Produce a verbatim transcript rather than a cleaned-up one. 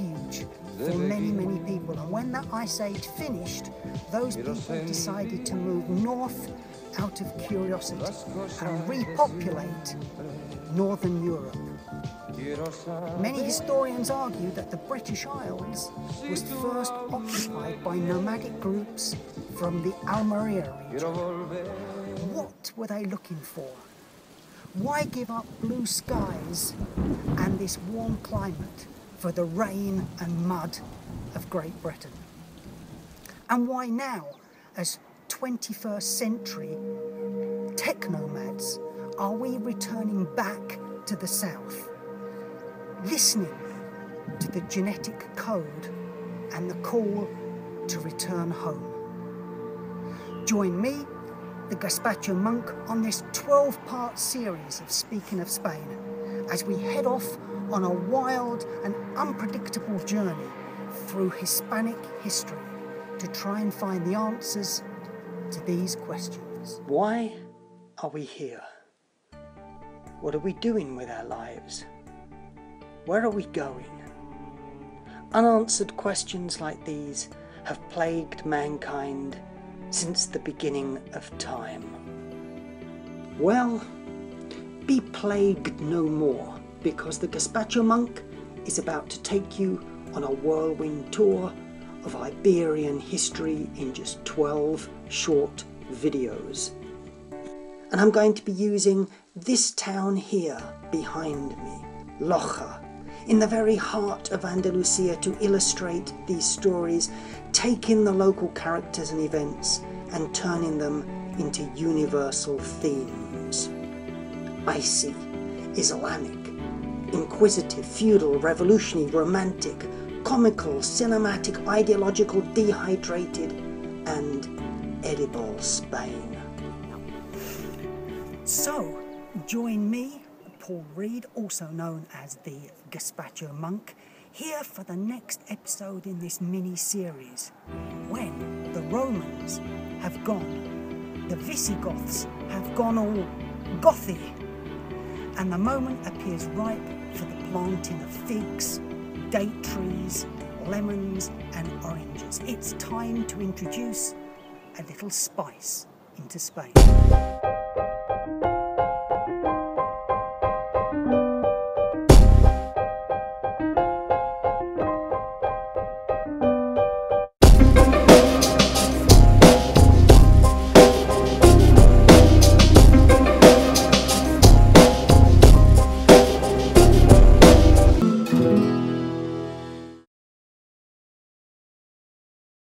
refuge for many, many people. And when that ice age finished, those people decided to move north out of curiosity and repopulate northern Europe. Many historians argue that the British Isles was first occupied by nomadic groups from the Almeria region. What were they looking for? Why give up blue skies and this warm climate for the rain and mud of Great Britain? And why now, as twenty-first century technomads, are we returning back to the south, listening to the genetic code and the call to return home? Join me, the Gazpacho Monk, on this twelve-part series of Speaking of Spain as we head off on a wild and unpredictable journey through Hispanic history to try and find the answers to these questions. Why are we here? What are we doing with our lives? Where are we going? Unanswered questions like these have plagued mankind since the beginning of time. Well, be plagued no more, because the Gazpacho Monk is about to take you on a whirlwind tour of Iberian history in just twelve short videos. And I'm going to be using this town here behind me, Loja, in the very heart of Andalusia, to illustrate these stories, taking the local characters and events and turning them into universal themes. Icy, Islamic, inquisitive, feudal, revolutionary, romantic, comical, cinematic, ideological, dehydrated, and edible Spain. So, join me, Paul Reed, also known as the Gazpacho Monk, here for the next episode in this mini-series. When the Romans have gone, the Visigoths have gone all gothy, and the moment appears ripe for the planting of figs, date trees, lemons and oranges. It's time to introduce a little spice into Spain.